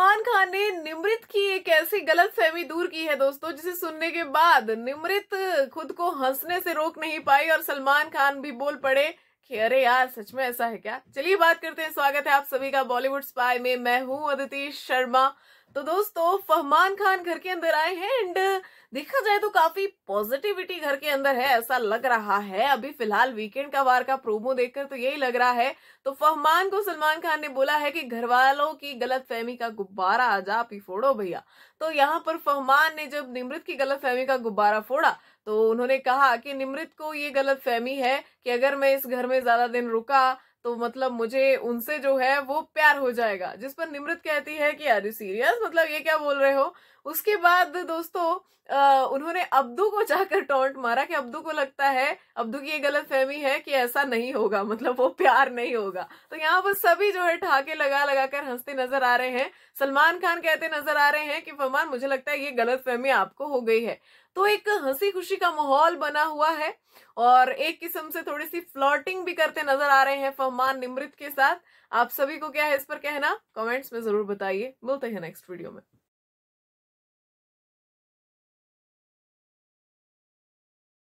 फहमान खान ने निमृत की एक ऐसी गलतफहमी दूर की है दोस्तों, जिसे सुनने के बाद निमृत खुद को हंसने से रोक नहीं पाई और सलमान खान भी बोल पड़े कि अरे यार सच में ऐसा है क्या। चलिए बात करते हैं। स्वागत है आप सभी का बॉलीवुड स्पाई में, मैं हूं अदिति शर्मा। तो दोस्तों फहमान खान घर के अंदर आए हैं एंड देखा जाए तो काफी पॉजिटिविटी घर के अंदर है ऐसा लग रहा है। अभी फिलहाल वीकेंड का वार का प्रोमो देखकर तो यही लग रहा है। तो फहमान को सलमान खान ने बोला है कि घर वालों की गलतफहमी का गुब्बारा आजा आप ही फोड़ो भैया। तो यहाँ पर फहमान ने जब निमृत की गलतफहमी का गुब्बारा फोड़ा तो उन्होंने कहा कि निमृत को ये गलतफहमी है कि अगर मैं इस घर में ज्यादा दिन रुका तो मतलब मुझे उनसे जो है वो प्यार हो जाएगा। जिस पर निमृत कहती है कि यार सीरियस, मतलब ये क्या बोल रहे हो। उसके बाद दोस्तों उन्होंने अब्दू को जाकर टॉन्ट मारा कि अब्दू को लगता है, अब्दू की ये गलतफहमी है कि ऐसा नहीं होगा, मतलब वो प्यार नहीं होगा। तो यहाँ पर सभी जो है ठहाके लगा लगा कर हंसते नजर आ रहे हैं। सलमान खान कहते नजर आ रहे हैं कि फहमान मुझे लगता है ये गलतफहमी आपको हो गई है। तो एक हंसी खुशी का माहौल बना हुआ है और एक किस्म से थोड़ी सी फ्लर्टिंग भी करते नजर आ रहे हैं फहमान निमृत के साथ। आप सभी को क्या है इस पर कहना, कमेंट्स में जरूर बताइए। मिलते हैं नेक्स्ट वीडियो में।